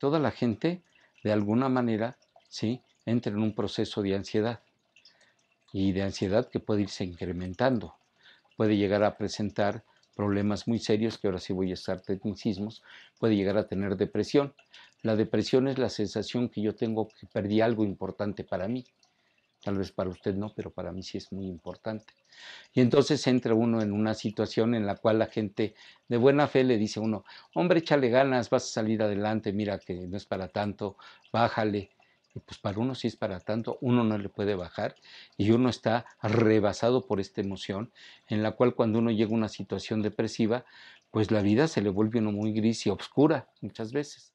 Toda la gente, de alguna manera, ¿sí?, entra en un proceso de ansiedad, y de ansiedad que puede irse incrementando. Puede llegar a presentar problemas muy serios, que ahora sí voy a estar tecnicismos, puede llegar a tener depresión. La depresión es la sensación que yo tengo que perdí algo importante para mí. Tal vez para usted no, pero para mí sí es muy importante. Y entonces entra uno en una situación en la cual la gente de buena fe le dice a uno, hombre, échale ganas, vas a salir adelante, mira que no es para tanto, bájale. Y pues para uno sí es para tanto, uno no le puede bajar y uno está rebasado por esta emoción, en la cual cuando uno llega a una situación depresiva, pues la vida se le vuelve uno muy gris y oscura muchas veces.